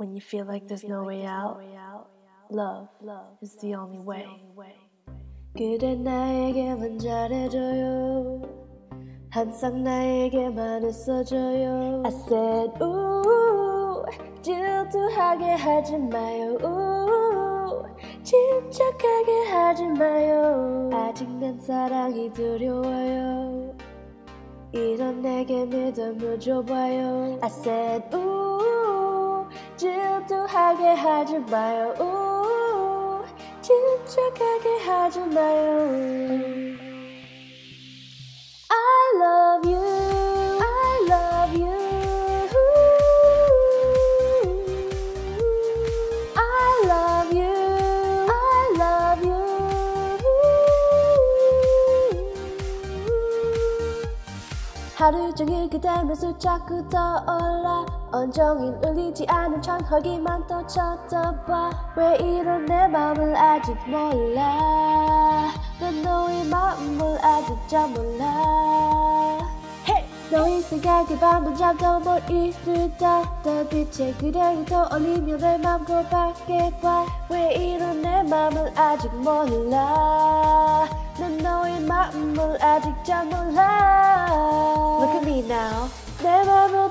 When you feel like there's no way out, love is the only way. 그대 나에게만 잘해줘요. 항상 나에게만 있어줘요. I said, ooh, 질투하게 하지 마요. Ooh, 침착하게 하지 마요. 아직 난 사랑이 두려워요. 이런 내게 믿음을 줘봐요. I said, ooh, 질투하게 하지 마요. Ooh, 침착하게 하지 마요. 하루 종일 그댈 모습 자꾸 떠올라 온종일 울리지 않은 천허기만 또 쳐다봐 왜 이런 내 맘을 아직 몰라 난 너의 마음을 아직 잘 몰라 hey! 너의 생각에 밤도 잠도 못 이루다 난 빛의 그대를 떠올리며 내 맘 고백해 봐 왜 이런 내 맘을 아직 몰라 난 너의 마음을 아직 잘 몰라 Look at me now. 내 맘을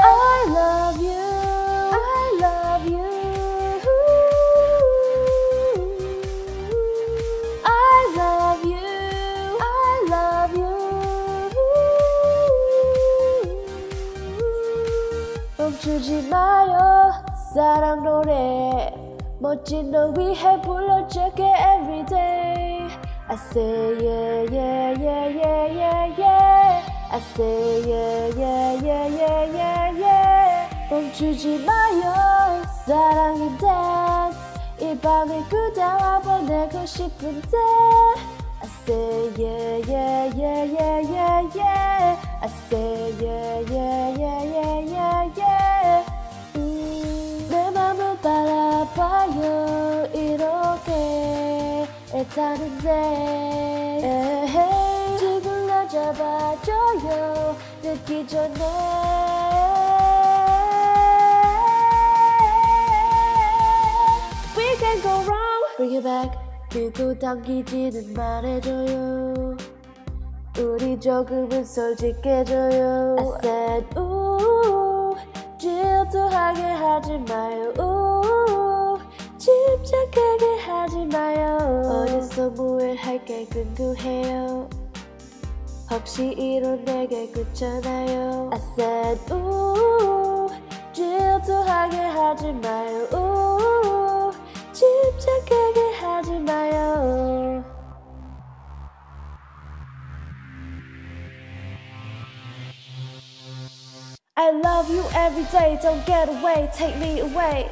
I love you. 멈추지 마요 사랑 노래 멋진 너 위해 불러줄게 every day I say yeah yeah yeah yeah yeah yeah I say yeah yeah yeah yeah yeah yeah 멈추지 마요 사랑의 dance 이 밤을 그대와 보내고 싶은데 I say yeah yeah yeah yeah yeah yeah I say yeah yeah yeah yeah yeah yeah 내 맘을 바라봐요 이렇게 애타는데 지금 날 잡아줘요 늦기 전에 We can go wrong Bring it back 두고 당기지는 말해줘요 우리 조금은 솔직해져요 I said ooh 질투하게 하지 마요 ooh 침착하게 하지 마요 어디서 무엇할게 궁금해요 혹시 이런 내게 그잖아요 I said ooh 질투하게 하지 마요 ooh 침착하게 하지 마요 I love you every day, don't get away, take me away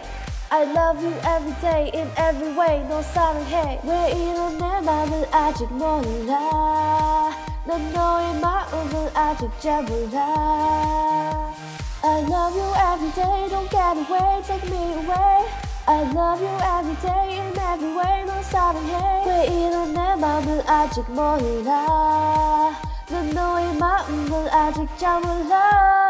I love you every day, in every way, 너 사랑해 왜 이런 내 맘을 아직 몰라 난 너의 마음을 아직 잘 몰라 I love you every day, don't get away, take me away I love you every day, in every way, 너 사랑해 왜 이런 내 맘을 아직 몰라 난 너의 마음을 아직 잘 몰라